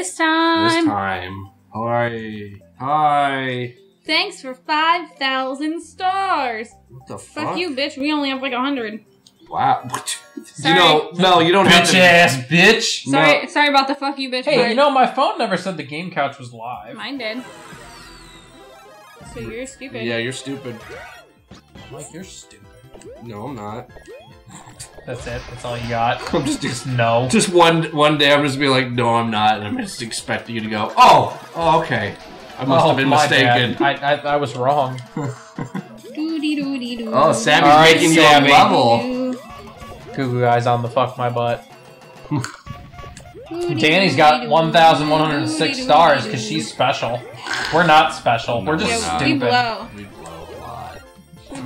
This time. This time. Hi. Hi. Thanks for 5,000 stars. What the fuck? Fuck you, bitch. We only have like 100. Wow. Sorry. You know, Mel, you don't have to. Bitch ass bitch. Sorry, no. Sorry about the fuck you, bitch. Hey, you know, my phone never said the Game Couch was live. Mine did. So you're stupid. Yeah, you're stupid. Mike, you're stupid. No, I'm not. That's it. That's all you got. I'm just no. Just one day, I'm just be like, no, I'm not, and I'm just expecting you to go, oh, okay. I must have been mistaken. I was wrong. Oh, Sammy's making you a level. Goo Guy's on the fuck my butt. Danny's got 1,106 stars because she's special. We're not special. We're just stupid. We blow a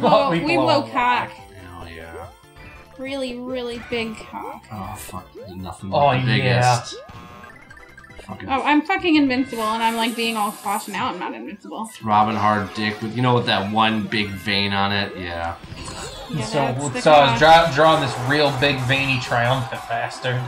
lot. We blow cock. Hell yeah. Really, really big cock. Oh fuck, nothing but the biggest. Fucking I'm fucking invincible, and I'm like being all caution out. I'm not invincible. Throbbing hard dick with, you know, with that one big vein on it. Yeah. Yeah, so I was drawing this real big veiny triumphant bastard.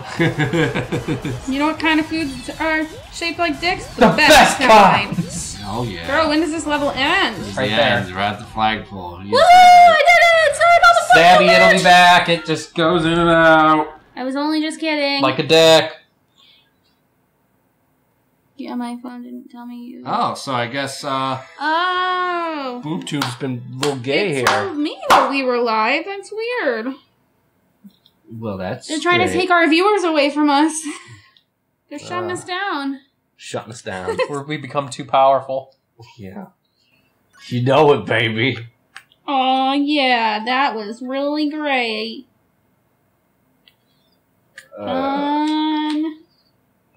You know what kind of foods are shaped like dicks? The best kind. Oh yeah. Girl, when does this level end? Right there. We're at the flagpole. Woo! I did it! Sorry about the flagpole. Stabby, it'll be back. It just goes in and out. I was only just kidding. Like a dick. Yeah, my phone didn't tell me you. Oh, so I guess, oh! BoobTube's been a little gay here. It told me that we were live. That's weird. Well, that's They're trying to take our viewers away from us. They're shutting us down. Shutting us down. We become too powerful. Yeah. You know it, baby. Aw, yeah. That was really great.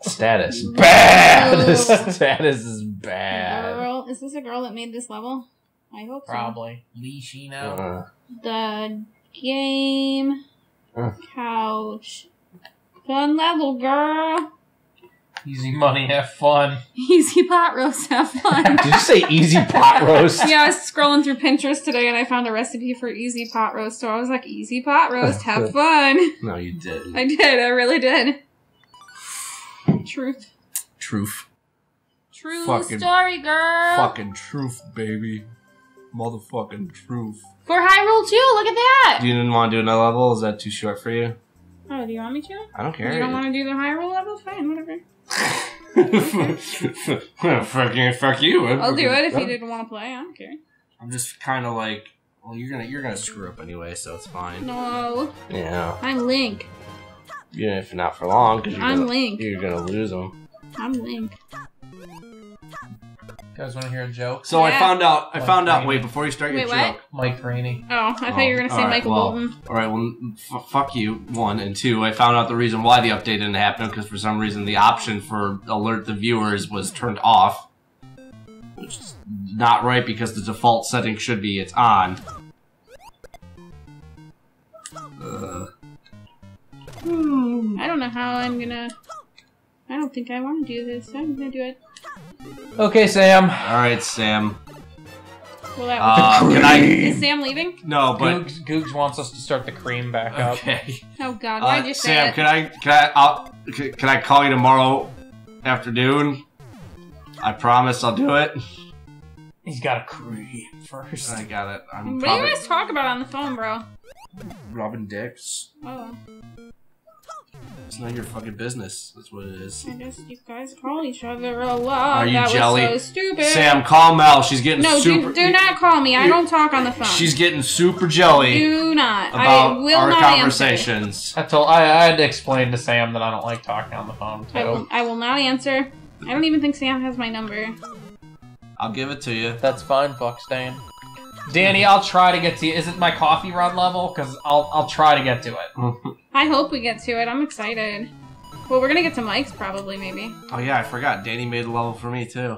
Status. Bad! Status is bad. Girl, is this a girl that made this level? I hope probably. So. Lee Shino. The Game Couch. Fun level, girl. Easy money, have fun. Easy pot roast, have fun. Did you say easy pot roast? Yeah, I was scrolling through Pinterest today and I found a recipe for easy pot roast, so I was like, easy pot roast, have fun. No, you didn't. I did, I really did. Truth. True fucking story, girl. Fucking truth, baby. Motherfucking truth. For Hyrule 2, look at that. Do you didn't want to do another level? Is that too short for you? Oh, do you want me to? I don't care. You don't want to do the Hyrule level? Fine, whatever. Well, fuck you. I'll do it if you didn't want to play. I don't care. I'm just kind of like, well, you're gonna screw up anyway, so it's fine. No. Yeah. I'm Link. Even if not for long, because you're gonna lose them. I'm Link. You guys want to hear a joke? So yeah. I found out. Wait, before you start your joke, Mike Rainey. Oh, I thought you were gonna say Michael Bolton. All right, well, fuck you. 1 and 2. I found out the reason why the update didn't happen because for some reason the option for alert the viewers was turned off, which is not right because the default setting should be it's on. I don't know how I'm gonna. I don't think I want to do this. I'm gonna do it. Okay, Sam. All right, Sam. Well, that can I? Is Sam leaving? No, but Googs wants us to start the cream back up. Okay. Oh God, why'd you say that? Sam, can I call you tomorrow afternoon? I promise I'll do it. He's got a cream first. I got it. What do you guys talk about on the phone, bro? Robin dicks. Oh. It's not your fucking business. That's what it is. I guess you guys call each other a lot. Are you that jelly? Was so stupid. Sam, call Mel. She's getting super. No, do not call me. I don't talk on the phone. She's getting super jelly. Do not. About I will our not conversations. Answer. I had to explain to Sam that I don't like talking on the phone too. I will not answer. I don't even think Sam has my number. I'll give it to you. That's fine, Buckstan. Danny, I'll try to get to you. Is it my coffee run level? Because I'll try to get to it. I hope we get to it. I'm excited. Well, we're going to get to Mike's probably, maybe. Oh, yeah, I forgot. Danny made a level for me, too.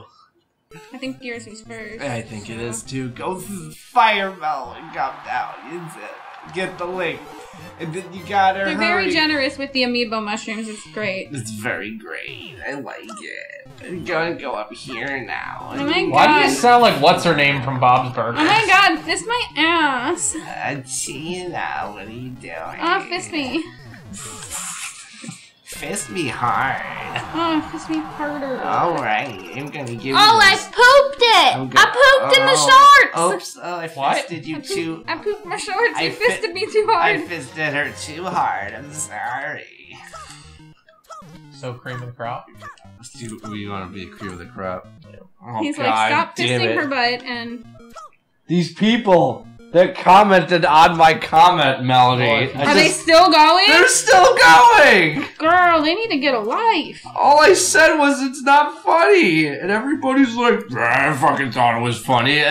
I think yours was first. I think it is, too. Go through the fireball and come down. Get the link. And then you got her. They're very generous with the amiibo mushrooms. It's great. It's very great. I like it. I'm gonna go up here now. Oh my God. Why do you sound like what's her name from Bob's Burgers? Oh my God, fist my ass. Tina, what are you doing? Fist me. Fist me hard. Oh, fist me harder. Alright, I'm gonna give you this. I pooped it! I pooped in the shorts! Oops, I pooped my shorts, you fisted me too hard. I fisted her too hard, I'm sorry. So cream of the crop? Dude, we want to be a cream of the crop. Yeah. Oh, he's like, stop fisting her butt and... These people! That commented on my comment, Melody. Are they still going? They're still going! Girl, they need to get a life. All I said was it's not funny. And everybody's like, I fucking thought it was funny.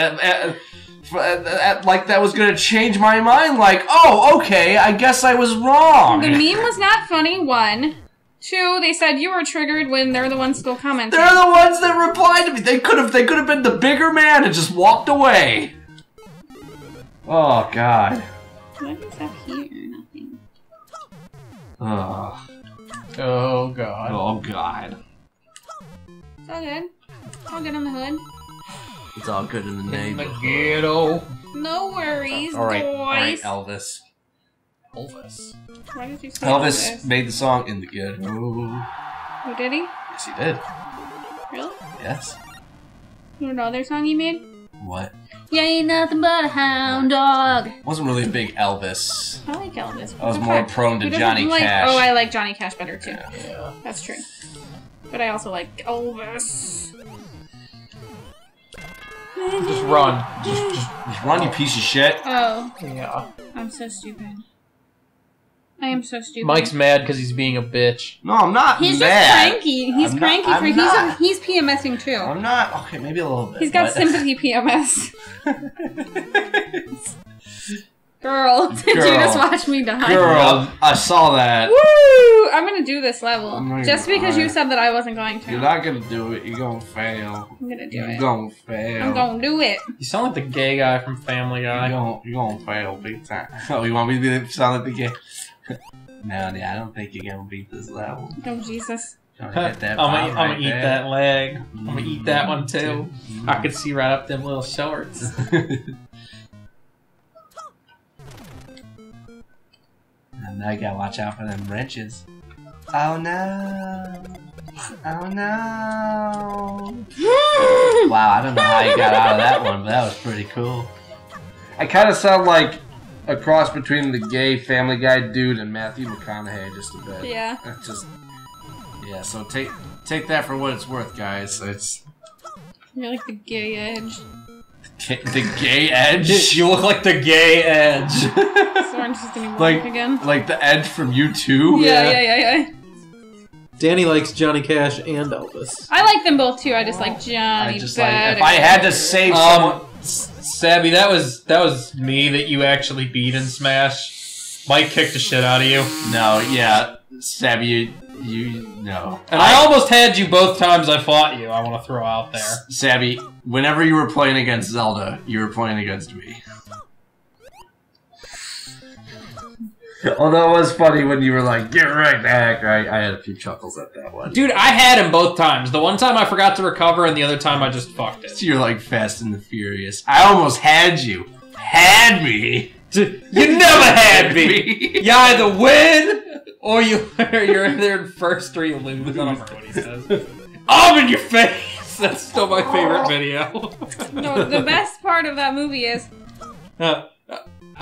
Like that was gonna change my mind. Like, oh, okay, I guess I was wrong. The meme was not funny, one. Two, they said you were triggered when they're the ones still commenting. They're the ones that replied to me. They could have been the bigger man and just walked away. Oh, God. What is up here? Nothing. Oh. Oh, God. Oh, God. It's all good. It's all good in the hood. It's all good in the neighborhood. In the ghetto. No worries, boys. All right, Elvis. Elvis. Why did you say Elvis? Elvis made the song In the Ghetto. Oh, did he? Yes, he did. Really? Yes. You know the other song he made? What? You ain't nothing but a hound dog. Wasn't really a big Elvis. I like Elvis. I was more prone to Johnny Cash. Oh, I like Johnny Cash better too. Yeah. That's true. But I also like Elvis. Just run. Just run, you piece of shit. Oh. Yeah. I'm so stupid. I am so stupid. Mike's mad because he's being a bitch. No, I'm not mad. He's just cranky. He's cranky. He's PMSing too. I'm not. Okay, maybe a little bit. He's got sympathy PMS. Girl, did you just watch me die? Girl, I saw that. Woo! I'm going to do this level. Just because you said that I wasn't going to. You're not going to do it. You're going to fail. I'm going to do it. You're going to fail. I'm going to do it. You sound like the gay guy from Family Guy. You're going to fail big time. Oh, you want me to sound like the gay... Melanie, I don't think you're gonna beat this level. Oh, Jesus. I'm gonna eat that leg. I'm gonna eat that one too. I can see right up them little shorts. And now you gotta watch out for them wrenches. Oh no! Oh no! Wow, I don't know how you got out of that one, but that was pretty cool. I kinda sound like a cross between the gay Family Guy dude and Matthew McConaughey just a bit. Yeah. Yeah, so take that for what it's worth, guys. It's... You're like the gay edge. The gay edge? You look like the gay edge. So I'm just gonna walk again. Like the edge from U2? Yeah. Danny likes Johnny Cash and Elvis. I like them both too, I just like Johnny better. If I had to save someone... Sabby, that was me that you actually beat in Smash. Mike kicked the shit out of you. No, yeah, Sabby, you no. And I almost had you both times I fought you. I want to throw out there. Sabby, whenever you were playing against Zelda, you were playing against me. Although it was funny when you were like, get right back, I had a few chuckles at that one. Dude, I had him both times. The one time I forgot to recover, and the other time I just fucked it. So you're like Fast and the Furious. I almost had you. Had me. You never had me. You either win, or you're in there in first or you lose. I don't remember what he says. I'm in your face. That's still my favorite video. No, the best part of that movie is...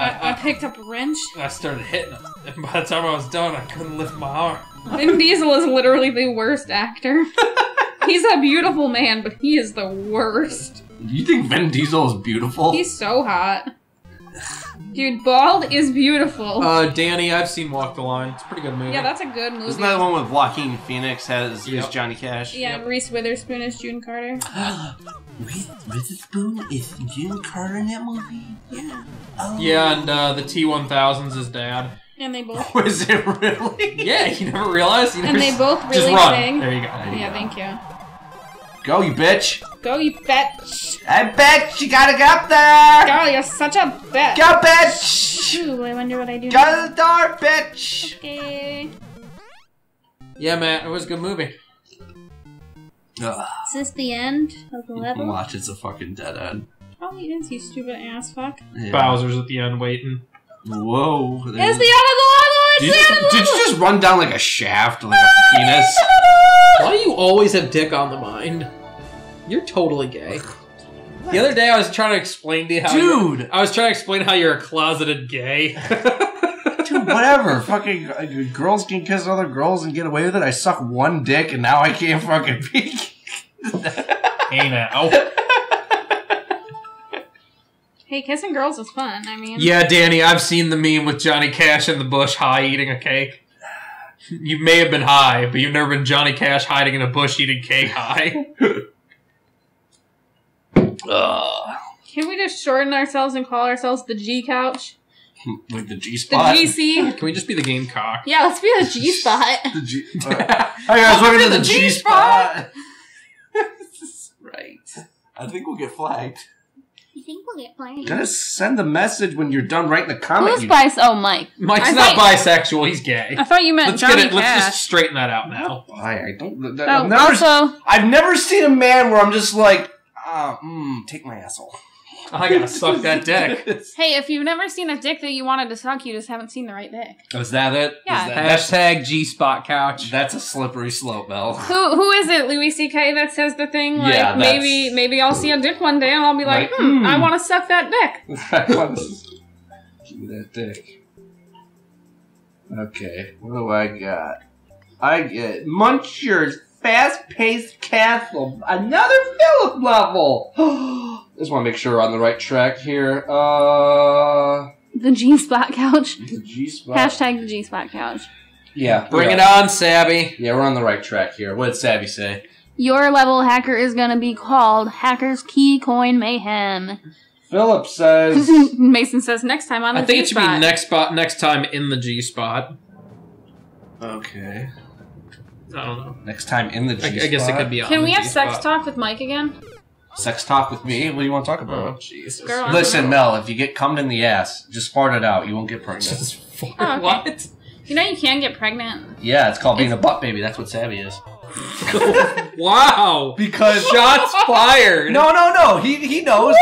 I picked up a wrench. I started hitting him, and by the time I was done, I couldn't lift my arm. Vin Diesel is literally the worst actor. He's a beautiful man, but he is the worst. You think Vin Diesel is beautiful? He's so hot. Dude, bald is beautiful. Danny, I've seen Walk the Line. It's a pretty good movie. Yeah, that's a good movie. Isn't that the one with Joaquin Phoenix is Johnny Cash? Yeah, and Reese Witherspoon is June Carter. Reese Witherspoon is June Carter in that movie? Yeah. Oh. Yeah, and the T-1000's his dad. And they both... Was it really? Yeah, you never realized? You never and they both really just run. Sing. There you go. Yeah, thank you. Go, you bitch! Go, you bitch! I bet you gotta get up there! Girl, you're such a bitch! Go, bitch! Ooh, I wonder what I do. Go to the door, bitch! Okay. Yeah, man, it was a good movie. Is this the end of the level? Watch, it's a fucking dead end. Oh, he is, you stupid ass fuck. Yeah. Bowser's at the end waiting. Whoa. It's the end of the level! Did you just run down like a shaft, like a penis? Why do you always have dick on the mind? You're totally gay. What? The other day I was trying to explain to you how you're a closeted gay. Dude, whatever. Fucking girls can kiss other girls and get away with it. I suck one dick and now I can't fucking be. Hey now. Hey, kissing girls is fun. I mean, yeah, Danny, I've seen the meme with Johnny Cash in the bush high eating a cake. You may have been high, but you've never been Johnny Cash hiding in a bush eating cake high. Can we just shorten ourselves and call ourselves the G Couch? Like the G Spot? The GC? Can we just be the Game Cock? Yeah, let's be the G Spot. The G. Hey guys, welcome to the G Spot. Right. I think we'll get flagged. You think we'll get flagged? Just send the message when you're done writing the comment. Who's bisexual? Oh, Mike. Mike's not bisexual. He's gay. I thought you meant Johnny Cash. Let's just straighten that out now. I don't. I've never seen a man where I'm just like, take my asshole. I gotta suck that dick. Hey, if you've never seen a dick that you wanted to suck, you just haven't seen the right dick. Oh, is that it? Yeah. Hashtag G-Spot Couch. That's a slippery slope, Mel. Who is it, Louis C.K., that says the thing? Like, yeah, maybe I'll see a dick one day and I'll be like, I want to suck that dick. Give me that dick. Okay, what do I got? I get Muncher's Fast-Paced Castle. Another Philip level. Just want to make sure we're on the right track here. The G-Spot Couch. The G-Spot. Hashtag the G-Spot Couch. Yeah. Bring it on, Sabby. Yeah, we're on the right track here. What did Sabby say? Your level, Hacker, is going to be called Hacker's Key Coin Mayhem. Philip says... Mason says next time on the G-Spot. I think it should be next time in the G-Spot. Okay. I don't know. Next time in the G-Spot? I guess it could be on Can we have sex talk with Mike again? Sex talk with me? What do you want to talk about? Oh, Jesus. Girl, listen, Mel, if you get cummed in the ass, just fart it out. You won't get pregnant. Just fart what? You know you can get pregnant. Yeah, it's called being a butt baby. That's what Savvy is. Wow. Because shots fired. No. He knows.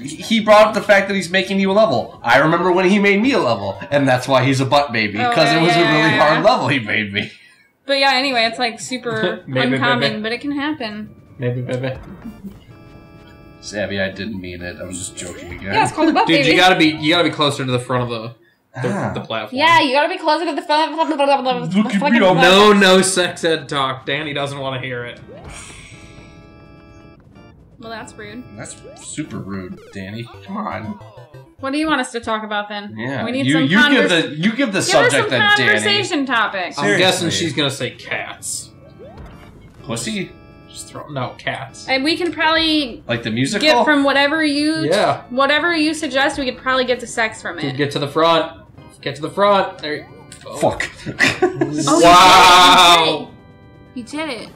He brought up the fact that he's making you a level. I remember when he made me a level, and that's why he's a butt baby. Because it was a really hard level he made me. But yeah, anyway, it's like super uncommon, but it can happen. Maybe, baby. Savvy, I didn't mean it. I was just joking again. Yeah, it's called a butt baby. Dude, you gotta be closer to the front of the platform. Yeah, you gotta be closer to the front. No sex ed talk. Danny doesn't want to hear it. Well, that's rude. That's super rude, Danny. Come on. What do you want us to talk about then? Yeah, we need you give the subject that Danny. Conversation topic. I'm guessing she's gonna say cats. Pussy. Just throwing out cats. And we can probably... Like the musical? Get from whatever you... Yeah. Whatever you suggest, we could probably get to sex from it. Get to the front. Get to the front. There you go. Fuck. Wow. You did it.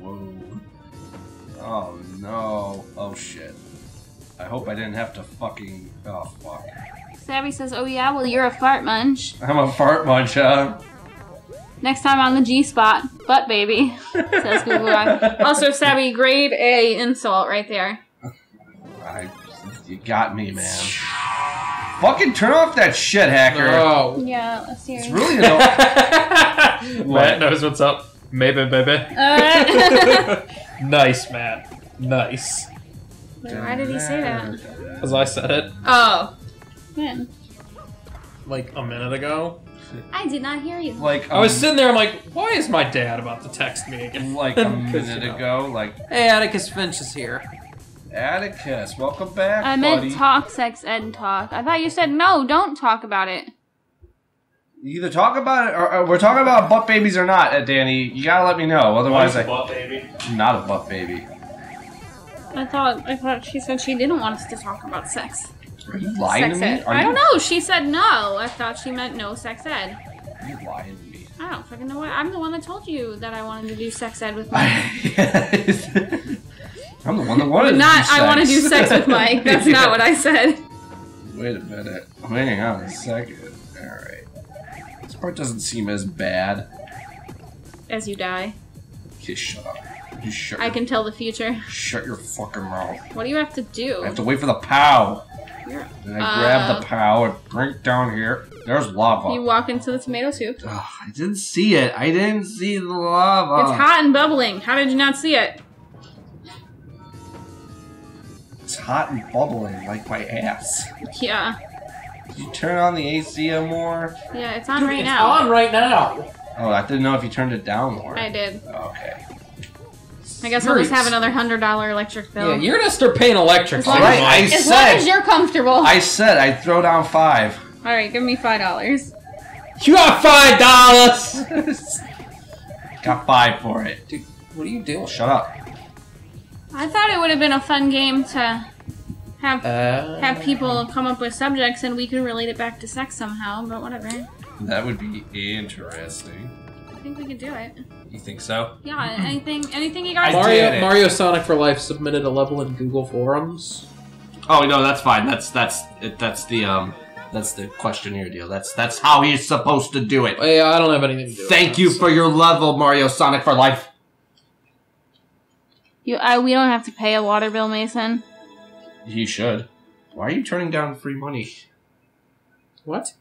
Whoa. Oh, no. Oh, shit. I hope I didn't have to fucking... Oh, fuck. Savvy says, oh, yeah? Well, you're a fart munch. I'm a fart munch, huh? Next time on the G-Spot, butt baby, says Google Rock. Also, Savvy, grade A insult right there. You got me, man. Fucking turn off that shit, Hacker. Oh. Yeah, let's hear it. It's really annoying. Matt knows what's up. Maybe, baby. Nice, Matt. Nice. Wait, why did he say that? Because I said it. Oh. When? Like a minute ago. I did not hear you. Like I was sitting there, I'm like, why is my dad about to text me again? Like a minute ago, like... Hey, Atticus Finch is here. Atticus, welcome back, buddy. I meant talk, sex, ed talk. I thought you said, no, don't talk about it. You either talk about it, or we're talking about butt babies or not, Danny. You gotta let me know, otherwise I'm butt baby. Not a butt baby. I thought she said she didn't want us to talk about sex. Are you lying to me? I don't know. She said no. I thought she meant no sex ed. Are you lying to me? I don't fucking know why. I'm the one that told you that I wanted to do sex ed with Mike. I'm the one that wanted to do sex. Not I want to do sex with Mike. That's not what I said. Wait a minute. Hang on a second. Alright. This part doesn't seem as bad. As you die. Okay, shut up. I can tell the future. Shut your fucking mouth. What do you have to do? I have to wait for the pow. You're up. Then I grab the POW and bring it down here. There's lava. You walk into the tomato soup. Ugh, I didn't see it. I didn't see the lava. It's hot and bubbling. How did you not see it? It's hot and bubbling like my ass. Yeah. Did you turn on the AC more? Yeah, it's on right now. It's on right now. Oh, I didn't know if you turned it down more. I did. Okay. I guguess we'll just have another $100 electric bill. Yeah, you're gonna start paying electric. All right, I said. As long as you're comfortable. I said I'd throw down $5. All right, give me $5. You got $5. Got $5 for it. Dude, what are you doing? Shut up. I thought it would have been a fun game to have people come up with subjects and we could relate it back to sex somehow. But whatever. That would be interesting. I think we could do it. You think so? Yeah, anything you guys do. Mario Sonic for Life submitted a level in Google forums. Oh no, that's fine. That's the questionnaire deal. That's how he's supposed to do it. Yeah, I don't have anything to do with it. Thank you for your level, Mario Sonic for Life. We don't have to pay a water bill, Mason. You should. Why are you turning down free money? What?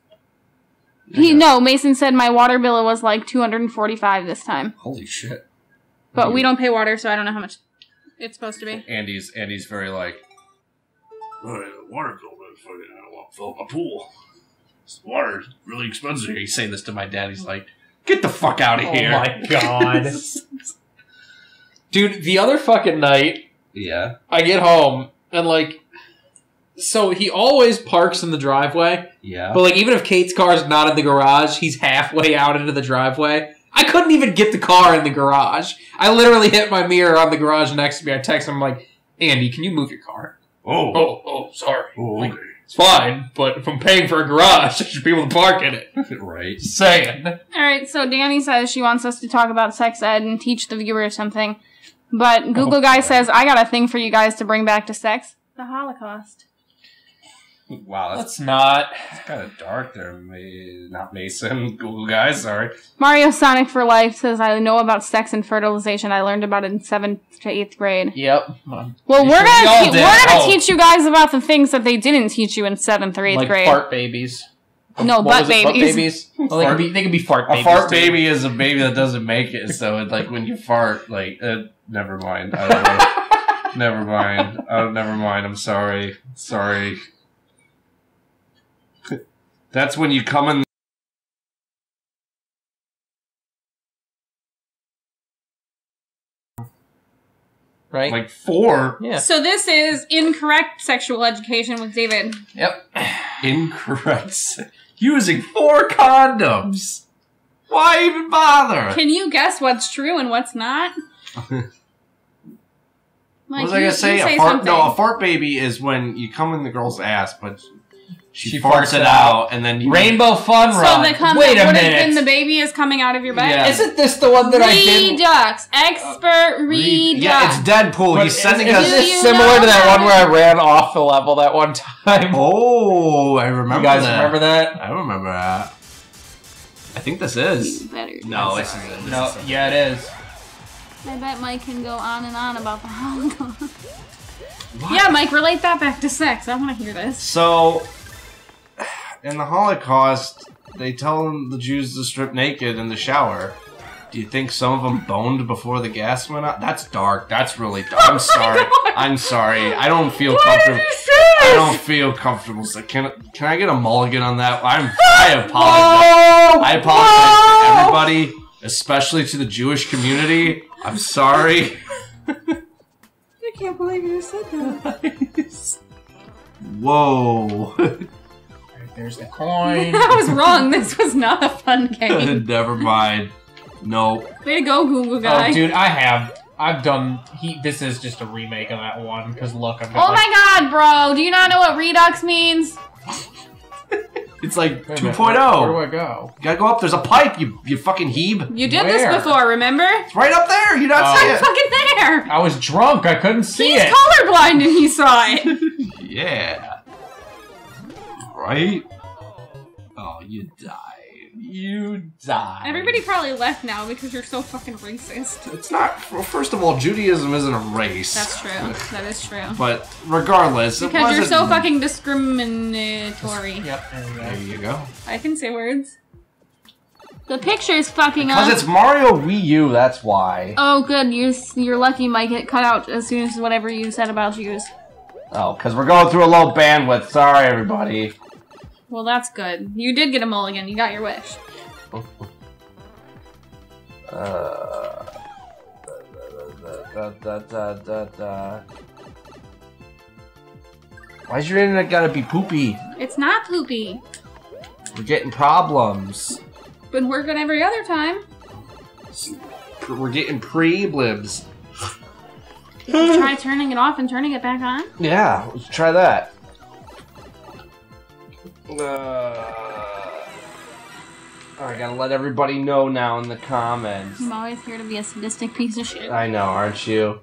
No, Mason said my water bill was like $245 this time. Holy shit. But we don't pay water, so I don't know how much it's supposed to be. Andy's very like, the water bill, fucking, I don't want to fill up my pool. This water is really expensive. He's saying this to my dad. He's like, get the fuck out of here. Oh my god. Dude, the other fucking night, yeah, I get home and like... So he always parks in the driveway. Yeah. But like, even if Kate's car's not in the garage, he's halfway out into the driveway. I couldn't even get the car in the garage. I literally hit my mirror on the garage next to me. I text him, I'm like, Andy, can you move your car? Oh, sorry. Oh, okay. It's fine, but if I'm paying for a garage, I should be able to park in it. Right. Saying. Alright, so Danny says she wants us to talk about sex ed and teach the viewer something. But Google Guy says, I got a thing for you guys to bring back to sex. The Holocaust. Wow, that's not. It's kind of dark there. Not Mason. Google Guy, sorry. Mario Sonic for Life says, I know about sex and fertilization. I learned about it in 7th to 8th grade. Yep. Well, we're gonna teach you guys about the things that they didn't teach you in 7th or 8th grade. Like fart babies. No, butt babies. Well, they could be fart babies. A fart baby is a baby that doesn't make it, so it's like when you fart, like, never mind. I don't know. Never mind. Oh, never mind. I'm sorry. Sorry. That's when you come in. Right? Like 4? Yeah. So this is incorrect sexual education with David. Yep. Incorrect. Using 4 condoms. Why even bother? Can you guess what's true and what's not? What was I going to say? A fart baby is when you come in the girl's ass, but... She farts it out, and then you rainbow fun run. So the baby is coming out of your butt. Yeah. Isn't this the one that Redux expert. Yeah, it's Deadpool. But he's sending us. Is this similar to that one where I ran off the level that one time? Oh, I remember. You guys remember that? I remember that. I think this is. It is. I bet Mike can go on and on about the Holocaust. Yeah, Mike, relate that back to sex. I want to hear this. So. In the Holocaust, they tell them the Jews to strip naked in the shower. Do you think some of them boned before the gas went out? That's dark. That's really dark. I'm sorry. I'm sorry. I don't feel comfortable. I don't feel comfortable. So can I get a mulligan on that? I apologize. No! I apologize to everybody, especially to the Jewish community. I'm sorry. I can't believe you said that. Whoa. There's the coin. I was wrong. This was not a fun game. Never mind. Nope. Way to go, Google Guy. Oh, dude, I've done... This is just a remake of that one, because look, I'm gonna... Oh my god, bro! Do you not know what Redux means? It's like 2.0. Where do I go? You gotta go up. There's a pipe, you fucking heeb. You did this before, remember? It's right up there. You're not seeing it. Fucking there. I was drunk. I couldn't see it. He's colorblind and he saw it. Yeah. Right? Oh, you died. You die. Everybody probably left now because you're so fucking racist. It's not. Well, first of all, Judaism isn't a race. That's true. That is true. But regardless, because it wasn't... you're so fucking discriminatory. Yep. There you go. I can say words. The picture is fucking up. Because it's Mario Wii U. That's why. Oh, good. You're lucky. You might get cut out as soon as whatever you said about Jews. Oh, because we're going through a low bandwidth. Sorry, everybody. Well, that's good. You did get a mulligan. You got your wish. Why's your internet gotta be poopy? It's not poopy. We're getting problems. Been working every other time. We're getting pre-blibs. Try turning it off and turning it back on? Yeah, let's try that. I gotta let everybody know now in the comments. I'm always here to be a sadistic piece of shit. I know, aren't you?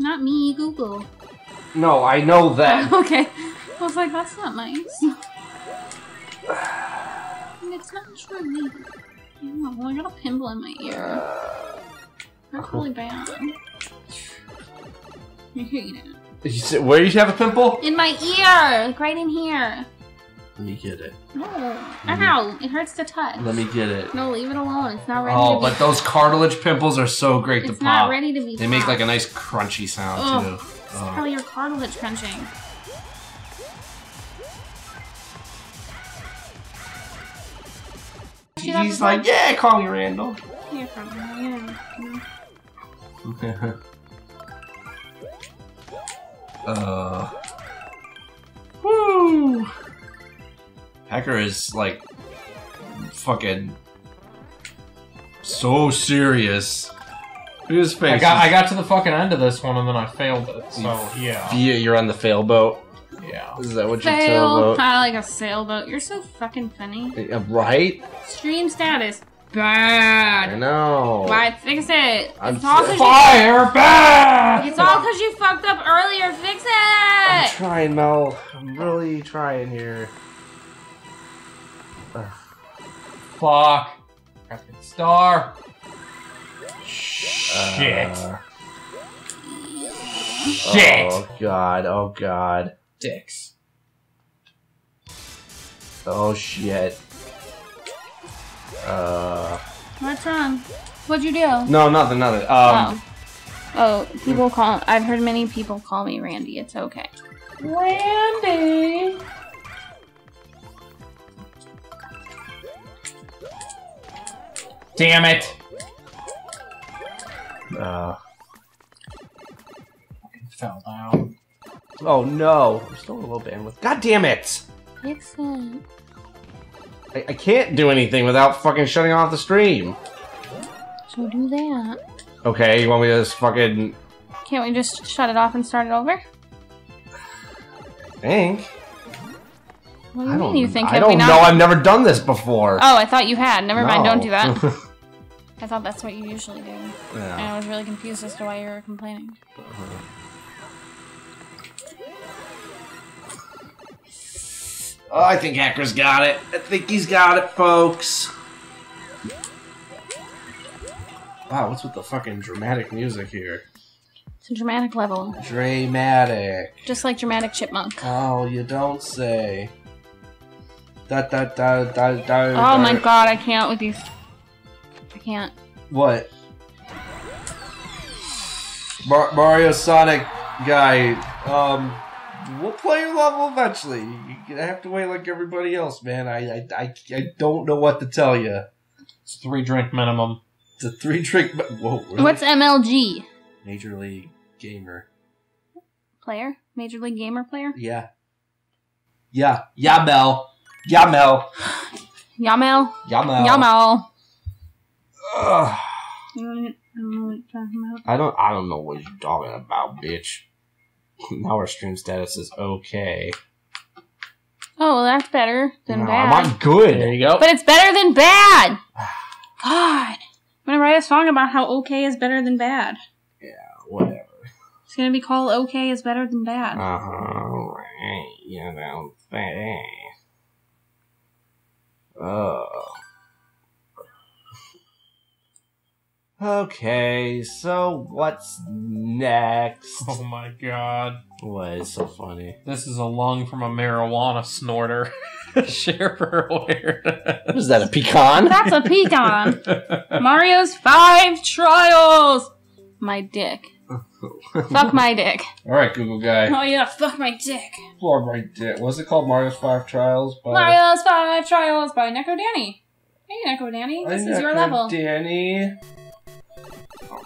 Not me, Google. No, I know that. Okay. I was like, that's not nice. It's not true. Oh, well, I got a pimple in my ear. That's really bad. I hate it. Did you say, where do you have a pimple? In my ear! Like right in here. Let me get it. No. Ow! It hurts to touch. Let me get it. No, leave it alone. It's not ready to be... Oh, but those cartilage pimples are so great to pop. It's not ready to be They make like a nice crunchy sound, too. It's probably your cartilage crunching. He's like, yeah, call me Randall. Yeah, probably. Yeah. Woo! Hacker is, like, fucking so serious. Look at his face. I got to the fucking end of this one and then I failed it, so, yeah. You're on the fail boat. Yeah. Is that what you sailboat? Kind of like a sailboat. You're so fucking funny. Right? Stream status. Bad. I know. Why? Fix it. It's all fire bad! It's all because you fucked up earlier. Fix it! I'm trying, Mel. I'm really trying here. Fuck. Star. Shit. Shit. Oh god. Oh god. Dicks. Oh shit. What's wrong? What'd you do? No, nothing. Nothing. Oh, people call. I've heard many people call me Randy. It's okay. Randy. Damn it! Fucking fell down. Oh no! I'm still a little bandwidth. God damn it! Excellent. I can't do anything without fucking shutting off the stream. So do that. Okay, you want me to just fucking... Can't we just shut it off and start it over? I think. What do you mean you think? I don't know. I've never done this before. Oh, I thought you had. Never mind. Don't do that. I thought that's what you usually do. Yeah. And I was really confused as to why you were complaining. Oh, I think Hacker's got it. I think he's got it, folks. Wow, what's with the fucking dramatic music here? It's a dramatic level. Dramatic. Just like Dramatic Chipmunk. Oh, you don't say. Oh my god, I can't with these. I can't. What? Mario Sonic guy. We'll play your level eventually. You have to wait like everybody else, man. I don't know what to tell you. It's a 3-drink minimum. It's a 3-drink. Whoa. Really? What's MLG? Major League Gamer. Player? Major League Gamer player? Yeah. Yeah. Yamel. Yamel. Yamel. Yamel. Yamel. I don't know what you're talking about, bitch. Now our stream status is okay. Oh, well, that's better than bad. I want good. There you go. But it's better than bad. God. I'm gonna write a song about how okay is better than bad. Yeah, whatever. It's gonna be called "Okay is Better Than Bad." All right, you know that. Oh. Okay, so what's next? Oh my god. What is so funny? This is a lung from a marijuana snorter. Share for awareness. What is that, a pecan? That's a pecan. Mario's 5 trials. My dick. Fuck my dick. Alright, Google guy. Oh yeah, fuck my dick. Lord, my dick. What's it called? Mario's 5 trials by... Mario's 5 trials by Neko Danny. Hey, Neko Danny. This is your level. Neko Danny.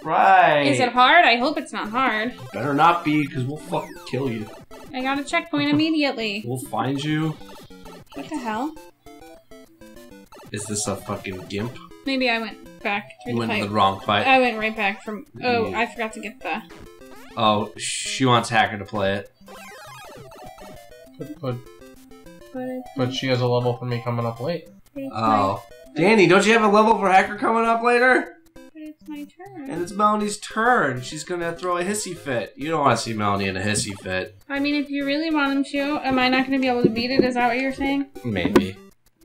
Alright. Is it hard? I hope it's not hard. Better not be, because we'll fucking kill you. I got a checkpoint immediately. We'll find you. What the hell? Is this a fucking gimp? Maybe I went back through the pipe. You went in the wrong pipe. I went right back from... Oh, yeah. I forgot to get the... Oh, she wants Hacker to play it. But she has a level for me coming up late. Oh. Danny, don't you have a level for Hacker coming up later? It's my turn. And it's Melanie's turn. She's gonna throw a hissy fit. You don't want to see Melanie in a hissy fit. I mean, if you really want him to, am I not gonna be able to beat it? Is that what you're saying? Maybe.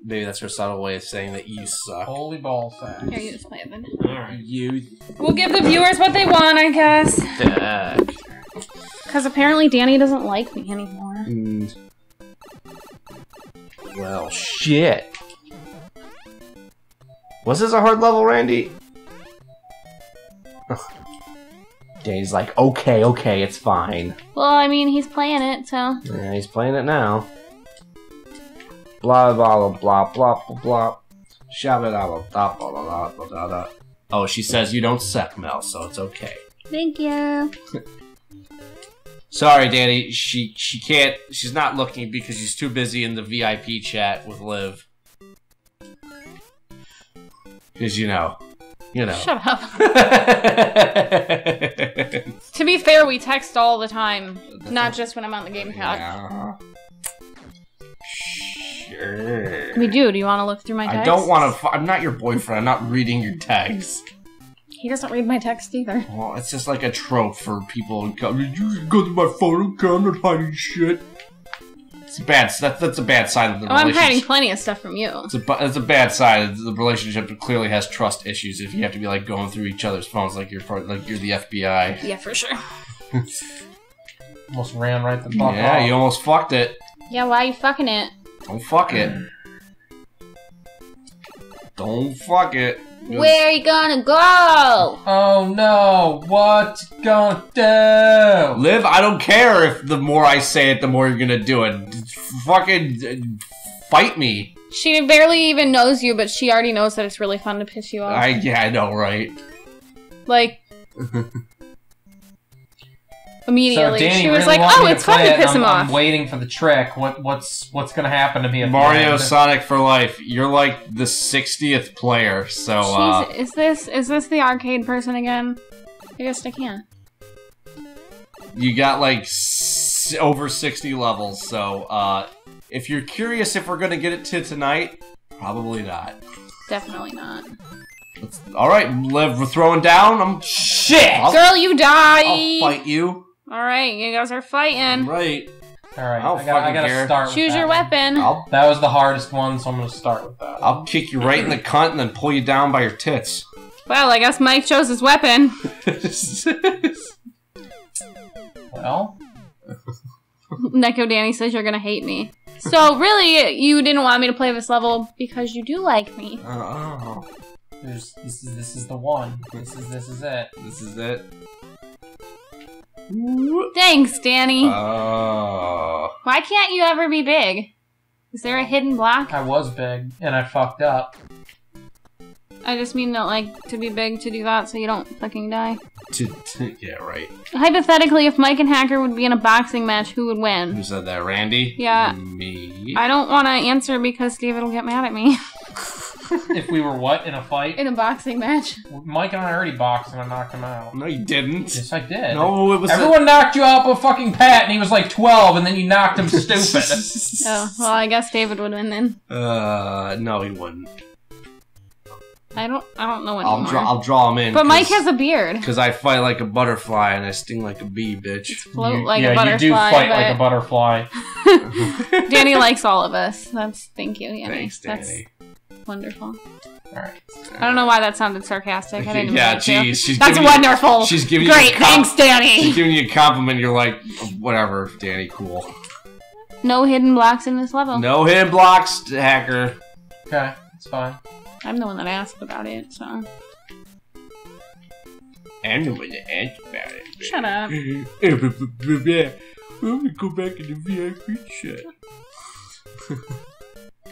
Maybe that's her subtle way of saying that you suck. Holy ball sack. Here, you just play it then. Alright, you... We'll give the viewers what they want, I guess. Because apparently Danny doesn't like me anymore. Mm. Well, shit. Was this a hard level, Randy? Danny's like, okay, okay, it's fine. Well, I mean, he's playing it, so... Yeah, he's playing it now. Blah, blah, blah, blah, blah, blah. Shabba, blah, blah, blah, blah, blah, blah. Oh, she says you don't suck, Mel, so it's okay. Thank you. Sorry, Danny, she can't... She's not looking because she's too busy in the VIP chat with Liv. Because, you know. Shut up. To be fair, we text all the time, not just when I'm on the game couch. Yeah. Sure. We do. Do you want to look through my text? I don't want to. I'm not your boyfriend. I'm not reading your text. He doesn't read my text either. Well, it's just like a trope for people who come. You go to my phone and come and hiding shit. It's a bad. That's a bad side of the relationship. I'm hiding plenty of stuff from you. It's a bad side of the relationship. It clearly has trust issues. If you have to be like going through each other's phones, like you're the FBI. Yeah, for sure. Almost ran right the fuck. Yeah, off. You almost fucked it. Yeah, why are you fucking it? Don't fuck it. Don't fuck it. Where are you gonna go? Oh no, what you gonna do? Liv, I don't care if the more I say it, the more you're gonna do it. Fucking fight me. She barely even knows you, but she already knows that it's really fun to piss you off. Yeah, I know, right? Like... Immediately, so she was really like, "Oh, it's fun to piss him off." I'm waiting for the trick. What's gonna happen to me? Mario Sonic for life. You're like the 60th player. So jeez, is this the arcade person again? I guess I can. You got like over 60 levels. So if you're curious if we're gonna get it to tonight, probably not. Definitely not. All right, Liv, we're throwing down. I'm shit. Girl, you die. I'll fight you. Alright, you guys are fighting. Right. Alright, I gotta start with choose your weapon. That was the hardest one, so I'm gonna start with that. I'll kick you right in the cunt and then pull you down by your tits. Well, I guess Mike chose his weapon. Well? Neko Danny says you're gonna hate me. So, really, you didn't want me to play this level because you do like me. Oh. This is the one. This is it. This is it. Thanks, Danny. Why can't you ever be big? Is there a hidden block? I was big, and I fucked up. I just mean that, like, to be big to do that so you don't fucking die. Yeah, right. Hypothetically, if Mike and Hacker would be in a boxing match, who would win? Who said that, Randy? Yeah. Me. I don't want to answer because David will get mad at me. If we were what? In a fight? In a boxing match. Mike and I already boxed and I knocked him out. No, you didn't. Yes, I did. No, it was... Everyone knocked you out with fucking Pat and he was like 12 and then you knocked him stupid. Oh, well, I guess David would win then. No, he wouldn't. I don't know anymore. I'll draw him in. But Mike has a beard. Because I fight like a butterfly and I sting like a bee, bitch. It's float like a butterfly. Yeah, you do fight like a butterfly. Danny likes all of us. Thank you, Danny. Thanks, Danny. Wonderful. All right. I don't know why that sounded sarcastic. I didn't yeah, geez. She's that's wonderful. She's giving great. You thanks, Danny. She's giving you a compliment. You're like, whatever, Danny, cool. No hidden blocks in this level. No hidden blocks, Hacker. Okay, it's fine. I'm the one that asked about it, so. I'm the one that asked about it. Baby. Shut up. I'm gonna go back in the VIP shot.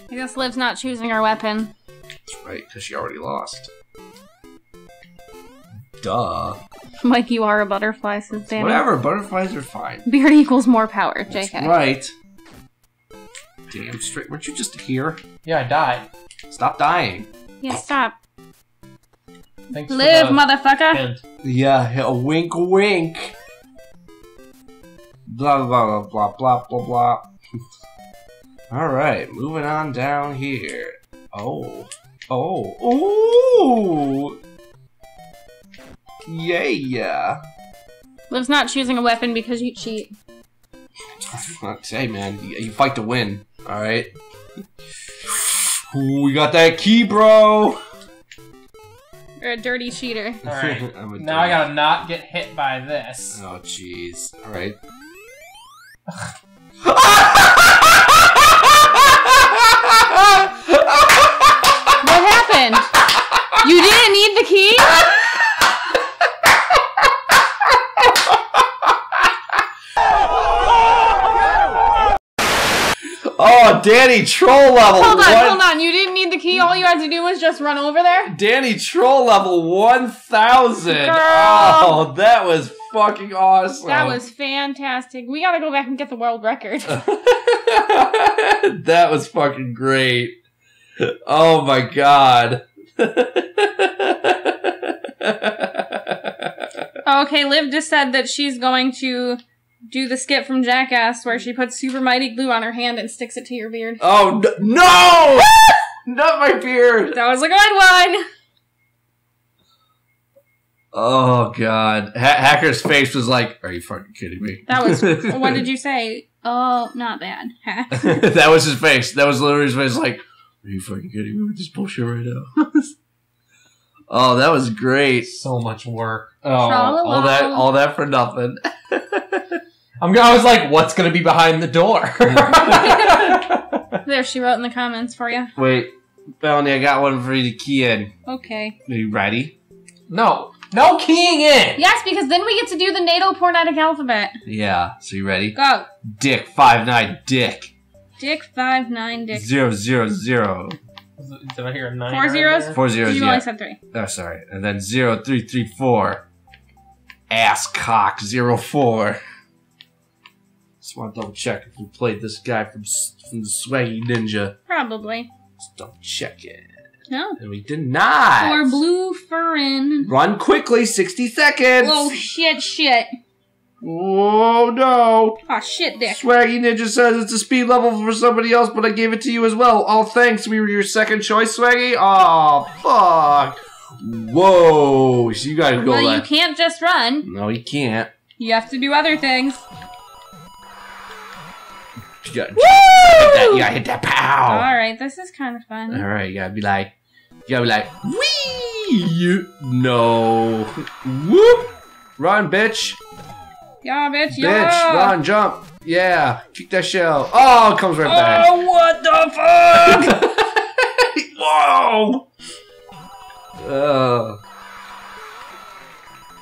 I guess Liv's not choosing her weapon. That's right, because she already lost. Duh. Mike, you are a butterfly, says Danny. Whatever, butterflies are fine. Beard equals more power, JK. That's right. Damn straight. Weren't you just here? Yeah, I died. Stop dying. Yeah, stop. Thanks Liv, motherfucker. Hint. Yeah, a wink, wink. Blah, blah, blah, blah, blah, blah. Alright, moving on down here. Oh. Oh. Ooh! Yeah! Liv's not choosing a weapon because you cheat. Hey man, you fight to win. Alright? Ooh, we got that key, bro! You're a dirty cheater. Alright, now I gotta not get hit by this. Oh, jeez. Alright. What happened? You didn't need the key? Oh, Danny, troll level 1. Hold on, hold on. You didn't need the key. All you had to do was just run over there? Danny, troll level 1000. Girl. Oh, that was fucking awesome. That was fantastic. We gotta go back and get the world record. That was fucking great. Oh my god. Okay, Liv just said that she's going to do the skip from Jackass where she puts super mighty glue on her hand and sticks it to your beard. Oh, no! Not my beard! That was a good one! Oh, God. Hacker's face was like, are you fucking kidding me? That was, what did you say? Oh, not bad. That was his face. That was literally his face like, are you fucking kidding me with this bullshit right now? Oh, that was great. So much work. Oh, all that for nothing. I was like, what's going to be behind the door? There, she wrote in the comments for you. Wait, Melanie, I got one for you to key in. Okay. Are you ready? No. No keying in! Yes, because then we get to do the NATO pornetic alphabet. Yeah, so you ready? Go. Dick, 59, dick. Dick, 59, dick. 0, 0, 0. Did I hear a 9? 4 zeros? There? 4 zeros, you only said 3. Oh, sorry. And then 0, 3, 3, 4. Ass cock, 0, 4. Just want to double check if we played this guy from the Swaggy Ninja. Probably. Just double check it. No. And we did not. For blue furin. Run quickly, 60 seconds. Oh, shit, shit. Oh, no. Oh, shit, dick. Swaggy Ninja says it's a speed level for somebody else, but I gave it to you as well. Oh, thanks. We were your second choice, Swaggy. Oh, fuck. Whoa. So you gotta go left. Well, you can't just run. No, you can't. You have to do other things. You gotta hit that pow. Alright, this is kind of fun. Alright, you gotta be like, wee! You, no. Whoop! Run, bitch. Yeah, bitch, yeah. Bitch, run, jump. Yeah, kick that shell. Oh, it comes right back. Oh, what the fuck? Whoa!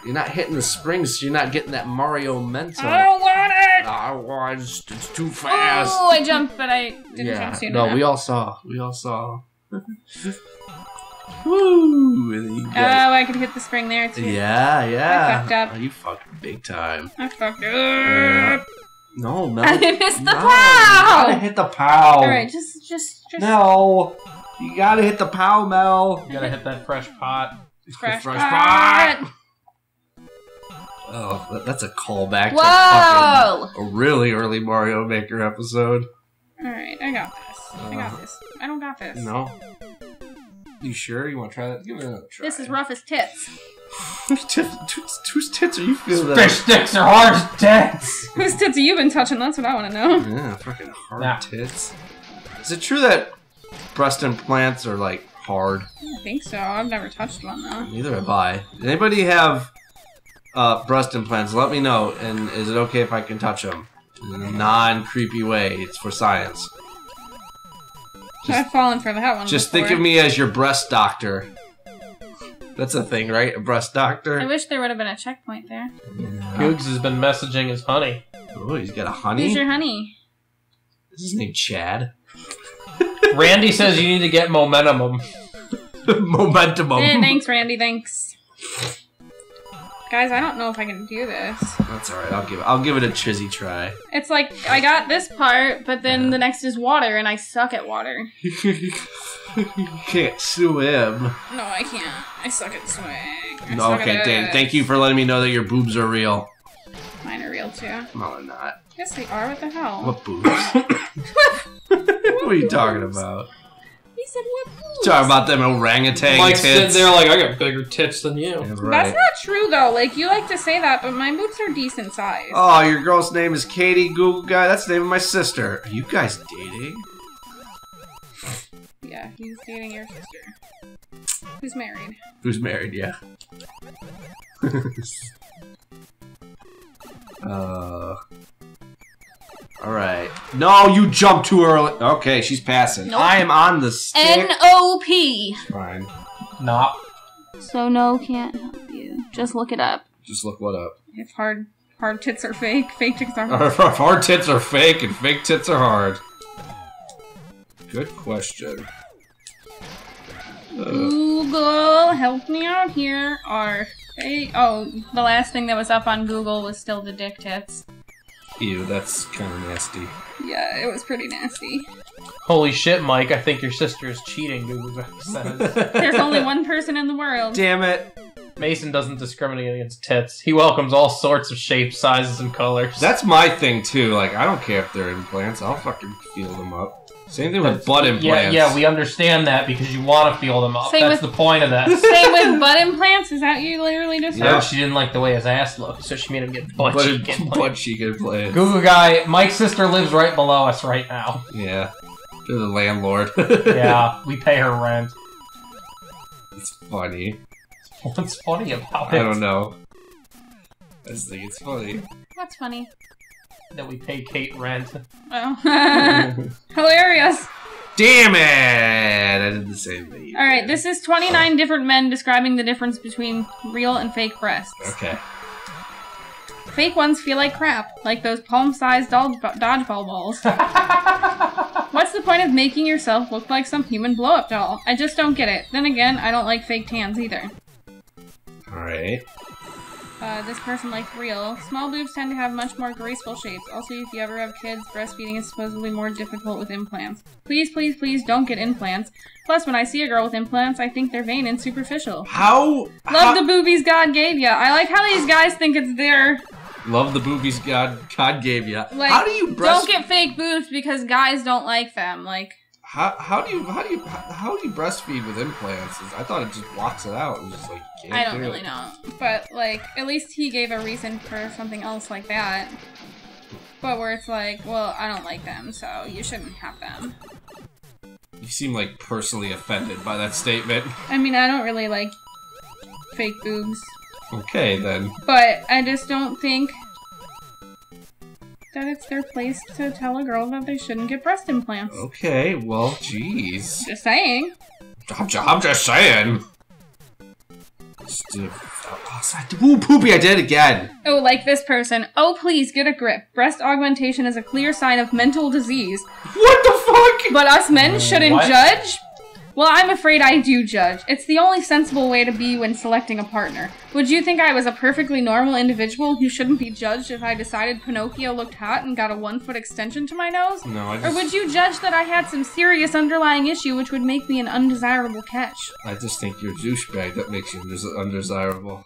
You're not hitting the springs, so you're not getting that Mario mental. I don't want it! It's too fast. Oh, I jumped, but I didn't jump soon enough. No, we all saw. We all saw. Woo! Oh, I could hit the spring there, too. Yeah, yeah. I fucked up. Oh, you fucked big time. I fucked up. No, Mel. I missed the pow! You gotta hit the pow. Alright, just. No! You gotta hit the pow, Mel. You gotta hit that fresh pot. Fresh pot! Oh, that's a callback to fucking a really early Mario Maker episode. Alright, I got this. I got this. I don't got this. No? You sure? You want to try that? Give it a try. This is rough as tits. Whose tits are you feeling? Fish sticks are hard as tits! Whose tits have you been touching? That's what I want to know. Yeah, fucking hard tits. Is it true that breast implants are like hard. I don't think so. I've never touched one though. Neither have I. Does anybody have breast implants? Let me know. And is it okay if I can touch them? In a non-creepy way. It's for science. Just, I've fallen for that one. Just before. Think of me as your breast doctor. That's a thing, right? A breast doctor. I wish there would have been a checkpoint there. Googs has been messaging his honey. Oh, he's got a honey? Who's your honey? Is his name Chad? Randy says you need to get momentum. Momentum. Eh, thanks, Randy. Thanks. Guys, I don't know if I can do this. That's alright. I'll give it a chizzy try. It's like, I got this part, but then the next is water, and I suck at water. You can't swim. No, I can't. I suck at swimming. No, okay, dang. Thank you for letting me know that your boobs are real. Mine are real, too. No, they're not. Yes, they are. What the hell? What boobs? What are you talking about? He said what boobs? Talking about them orangutan tits. Mike's sitting there like, I got bigger tits than you. Yeah, right. That's not true, though. Like, you like to say that, but my boobs are decent size. Oh, your girl's name is Katie Google Guy. That's the name of my sister. Are you guys dating? Yeah, he's dating your sister. Who's married. Who's married, yeah. Alright. No, you jumped too early. Okay, she's passing. Nope. I am on the stick. N-O-P. Fine. Not. So no, can't help you. Just look it up. Just look what up? If hard tits are fake, fake tits are hard. If hard tits are fake and fake tits are hard. Good question. Google, help me out here. Are fake? Oh, the last thing that was up on Google was still the dick tits. Ew, that's kind of nasty. Yeah, it was pretty nasty. Holy shit, Mike! I think your sister is cheating. Google says. There's only one person in the world. Damn it! Mason doesn't discriminate against tits. He welcomes all sorts of shapes, sizes, and colors. That's my thing too. Like, I don't care if they're implants. I'll fucking feel them up. Same thing with butt implants. Yeah, we understand that because you want to feel them up. That's the point of that. Same with butt implants? Is that you literally just said? No, she didn't like the way his ass looked, so she made him get butt cheek implants. Google Guy, Mike's sister lives right below us right now. Yeah. They're the landlord. Yeah, we pay her rent. It's funny. What's funny about it? I don't know. I just think it's funny. That's funny. That we pay Kate rent. Oh. Hilarious. Damn it! I did the same thing. Alright, this is 29 different men describing the difference between real and fake breasts. Okay. Fake ones feel like crap, like those palm-sized dodgeball balls. What's the point of making yourself look like some human blow-up doll? I just don't get it. Then again, I don't like fake tans either. Alright. This person likes real. Small boobs tend to have much more graceful shapes. Also, if you ever have kids, breastfeeding is supposedly more difficult with implants. Please, please, please don't get implants. Plus, when I see a girl with implants, I think they're vain and superficial. Love the boobies God gave ya. I like how these guys think it's their... Love the boobies God gave ya. Like, how do you don't get fake boobs because guys don't like them, like... How do you breastfeed with implants? I thought it just blocks it out. And just like I don't really know, but like at least he gave a reason for something else like that. But where it's like, well, I don't like them, so you shouldn't have them. You seem like personally offended by that statement. I mean, I don't really like fake boobs. Okay then. But I just don't think that it's their place to tell a girl that they shouldn't get breast implants. Okay, well, jeez. Just saying. I'm just saying. Ooh, poopy, I did it again. Oh, like this person. Oh, please, get a grip. Breast augmentation is a clear sign of mental disease. What the fuck? But us men shouldn't judge? Well, I'm afraid I do judge. It's the only sensible way to be when selecting a partner. Would you think I was a perfectly normal individual who shouldn't be judged if I decided Pinocchio looked hot and got a 1-foot extension to my nose? No, I just... Or would you judge that I had some serious underlying issue which would make me an undesirable catch? I just think you're a douchebag that makes you undesirable.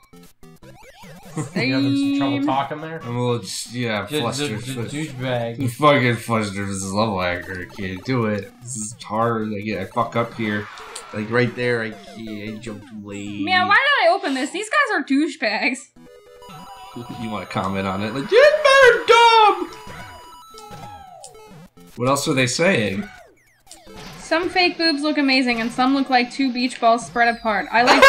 You having some trouble talking there? I'm a little, yeah, flustered. Douchebag. You fucking flustered. This is level hacker. I can't do it. This is hard. I fuck up here. Like right there, I can't. I jumped late. Man, why did I open this? These guys are douchebags. You want to comment on it? Like, you're dumb! What else are they saying? Some fake boobs look amazing, and some look like two beach balls spread apart. I like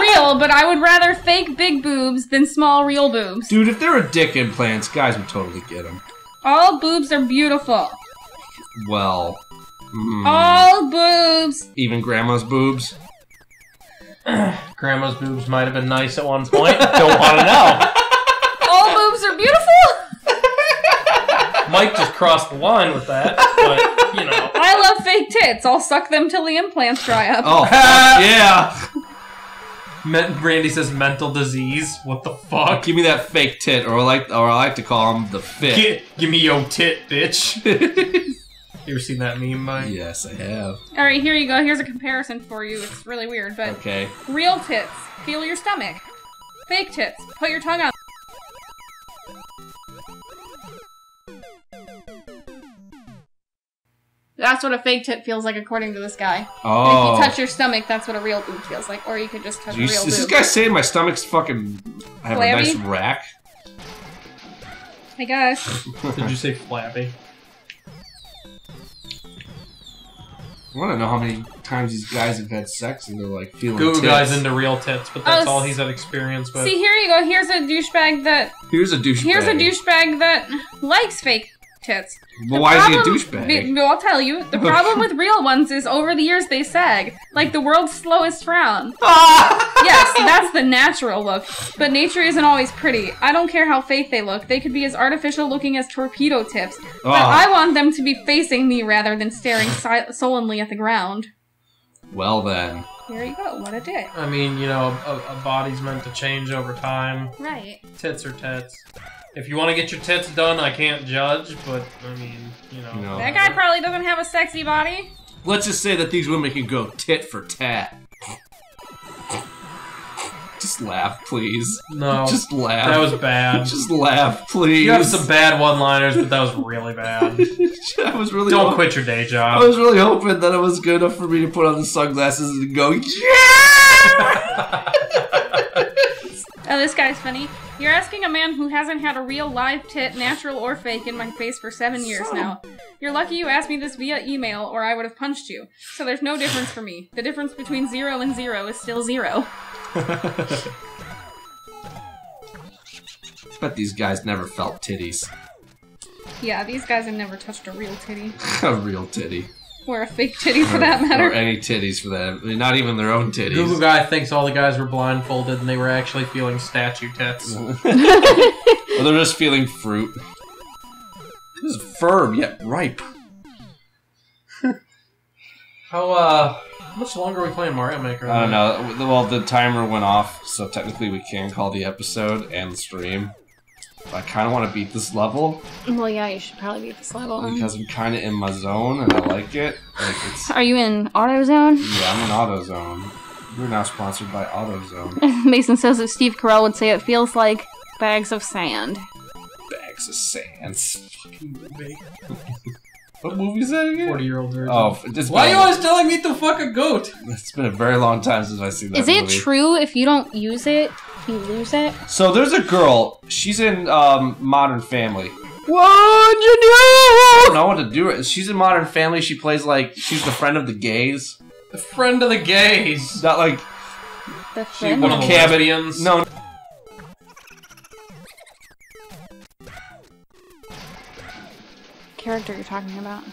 real, but I would rather fake big boobs than small real boobs. Dude, if there were dick implants, guys would totally get them. All boobs are beautiful. Well... Mm. All boobs! Even grandma's boobs? Grandma's boobs might have been nice at one point. Don't want to know. All boobs are beautiful? Mike just crossed the line with that, but, you know. I love fake tits. I'll suck them till the implants dry up. Oh, yeah. Randy says mental disease. What the fuck? Give me that fake tit, or I like to call him the fit. Give me yo tit, bitch. You ever seen that meme, Mike? Yes, I have. All right, here you go. Here's a comparison for you. It's really weird, but okay. Real tits, feel your stomach. Fake tits, put your tongue out. That's what a fake tit feels like, according to this guy. Oh. And if you touch your stomach, that's what a real boob feels like. Or you could just touch a real boob. Is this guy saying my stomach's fucking... I have flabby? A nice rack? I guess. Did you say flabby? I want to know how many times these guys have had sex and they're like feeling tits. Goo guys into real tits, but that's all he's had experience with. See, here you go. Here's a douchebag that... Here's a douchebag. Here's a douchebag that likes fake tits. Well, why is he a douchebag? I'll tell you. The problem with real ones is over the years they sag. Like the world's slowest frown. Yes, that's the natural look. But nature isn't always pretty. I don't care how fake they look. They could be as artificial looking as torpedo tips. But I want them to be facing me rather than staring sullenly at the ground. Well then. Here you go. What a dick. I mean, you know, a body's meant to change over time. Right. Tits are tits. If you want to get your tits done, I can't judge, but, I mean, you know. No. That guy probably doesn't have a sexy body. Let's just say that these women can go tit for tat. Just laugh, please. No. Just laugh. That was bad. Just laugh, please. You have some bad one-liners, but that was really bad. I was really Don't quit your day job. I was really hoping that it was good enough for me to put on the sunglasses and go, yeah! Oh, this guy's funny. You're asking a man who hasn't had a real live tit, natural or fake, in my face for 7 years now. You're lucky you asked me this via email, or I would have punched you. So there's no difference for me. The difference between 0 and 0 is still 0. Bet these guys never felt titties. Yeah, these guys have never touched a real titty. A real titty. Or a fake titty, for that matter. Or any titties, for that. I mean, not even their own titties. Google guy thinks all the guys were blindfolded and they were actually feeling statue tits. Or well, they're just feeling fruit. This is firm, yet ripe. How much longer are we playing Mario Maker? I don't know. Well, the timer went off, so technically we can call the episode and stream. I kind of want to beat this level. Well, yeah, you should probably beat this level. Because I'm kind of in my zone, and I like it. Like it's... Are you in AutoZone? Yeah, I'm in AutoZone. We're now sponsored by AutoZone. Mason says that Steve Carell would say it feels like bags of sand. Bags of sand. Fucking movie. What movie is that again? 40-Year-Old Virgin. Oh, why are you always telling me to fuck a goat? It's been a very long time since I've seen that movie. Is it true if you don't use it, you lose it? So there's a girl. She's in Modern Family. What'd you do? I don't know what to do. She's in Modern Family. She plays like she's the friend of the gays. The friend of the gays. Not like the friend of the lesbians. No. Character you're talking about. I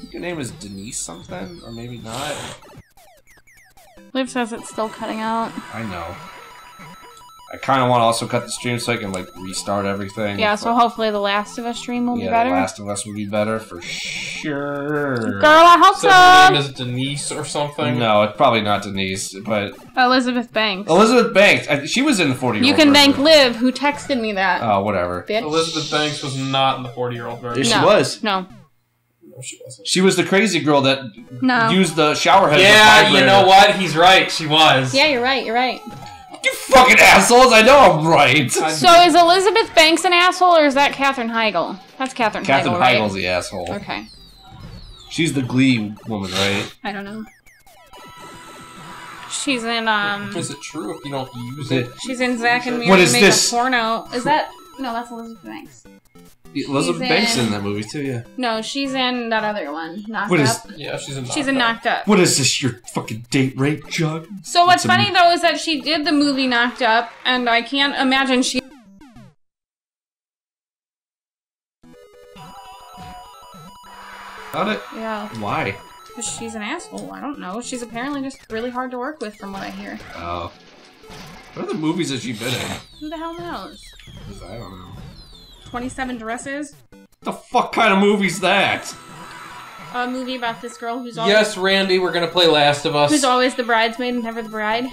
think her name is Denise something, or maybe not. Liv says it's still cutting out. I know. I kind of want to also cut the stream so I can like restart everything. Yeah, so hopefully the Last of Us stream will be better. Yeah, the Last of Us will be better for sure. Girl, I hope so. Her name is Denise or something. No, it's probably not Denise, but Elizabeth Banks. Elizabeth Banks. She was in the 40-Year-Old. You can thank Liv, who texted me that. Oh, whatever. Bitch. Elizabeth Banks was not in the 40-Year-Old version. Yes, she was. No. She wasn't. She was the crazy girl that used the shower head. Yeah, you know what? He's right. She was. Yeah, you're right. You're right. You fucking assholes! I know I'm right. So is Elizabeth Banks an asshole, or is that Katherine Heigl? That's Katherine Heigl. Katherine Heigl's the asshole. Okay. She's the Glee woman, right? I don't know. She's in Is it true if you don't use it? She's in Zack and Miri Make a Porno. Is that? No, that's Elizabeth Banks. Elizabeth Banks is in that movie too, yeah. No, she's in that other one. Knocked Up. Yeah, she's in Knocked Up. She's in Knocked Up. What is this, your fucking date rape jug? So what's funny though is that she did the movie Knocked Up, and I can't imagine she... Got it? Yeah. Why? Because she's an asshole, I don't know. She's apparently just really hard to work with from what I hear. Oh. What are the movies that she's been in? Who the hell knows? I don't know. 27 Dresses? What the fuck kind of movie's that? A movie about this girl who's always... Yes, Randy, we're gonna play Last of Us. Who's always the bridesmaid and never the bride.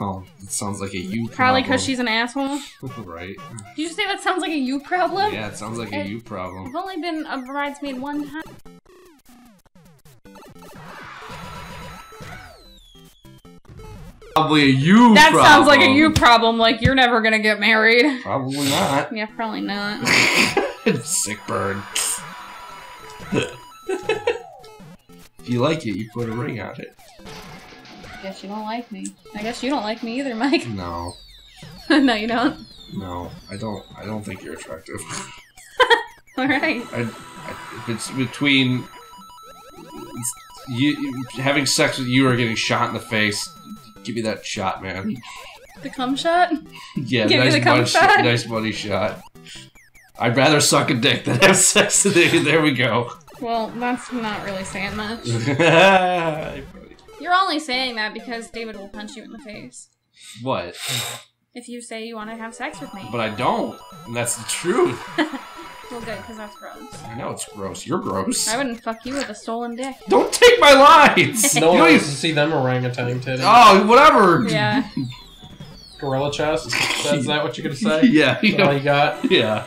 Oh, that sounds like a you problem. Probably because she's an asshole. Right. Did you say that sounds like a you problem? Yeah, it sounds like a you problem. I've only been a bridesmaid one time. Probably a you problem. That sounds like a you problem, like you're never gonna get married. Probably not. Yeah, probably not. Sick bird. If you like it, you put a ring on it. I guess you don't like me. I guess you don't like me either, Mike. No. No, you don't? No, I don't think you're attractive. Alright. If it's between... you having sex with you or getting shot in the face... Give me that shot, man. The cum shot? Yeah, nice money shot. I'd rather suck a dick than have sex today. There we go. Well, that's not really saying much. You're only saying that because David will punch you in the face. What? If you say you want to have sex with me. But I don't. And that's the truth. Well, good, because that's gross. I know it's gross. You're gross. I wouldn't fuck you with a stolen dick. Don't take my lines! No one wants to see them orangutan titties. Oh, whatever! Yeah. Gorilla chest? Is that what you're gonna say? Yeah. You know all you got? Yeah.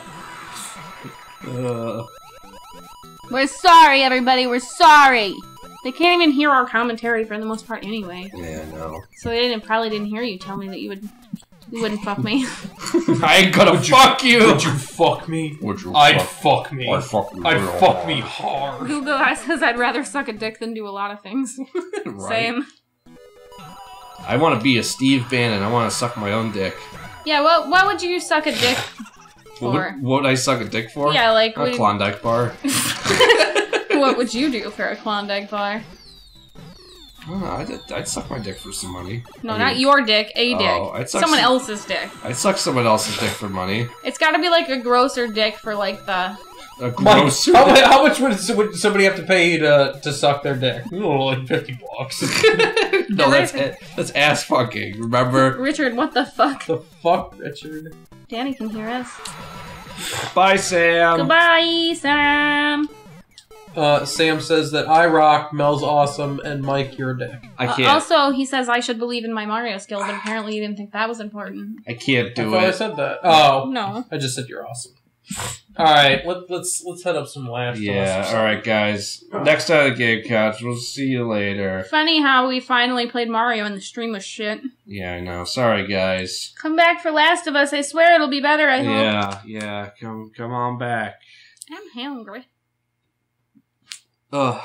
We're sorry, everybody. We're sorry! They can't even hear our commentary for the most part anyway. Yeah, I know. So they probably didn't hear you tell me that you would... You wouldn't fuck me. I ain't gonna fuck you! Would you fuck me? Would you fuck me? I'd fuck me. I'd fuck me hard. Google says I'd rather suck a dick than do a lot of things. Right. Same. I want to be a Steve Bannon. I want to suck my own dick. Yeah, well, what would you suck a dick for? What would I suck a dick for? Yeah, like... A Klondike bar. What would you do for a Klondike bar? Oh, I'd suck my dick for some money. No, I mean, not your dick, a dick. Oh, I'd suck someone else's dick. I'd suck someone else's dick for money. It's gotta be like a grosser dick for like the... A grosser dick. How much would somebody have to pay to suck their dick? Oh, like $50. No, that's ass fucking, remember? Richard, what the fuck? The fuck, Richard? Danny can hear us. Bye, Sam. Goodbye, Sam. Sam says that I rock, Mel's awesome, and Mike, you're a dick. I can't. Also, he says I should believe in my Mario skill, but apparently you didn't think that was important. I can't do it. I said that. Oh. No. I just said you're awesome. Alright, let's head up some laughs. Yeah, alright guys. Next time on the Game Couch, we'll see you later. Funny how we finally played Mario and the stream was shit. Yeah, I know. Sorry guys. Come back for Last of Us, I swear it'll be better, I hope. Yeah, come on back. I'm hungry. Ugh.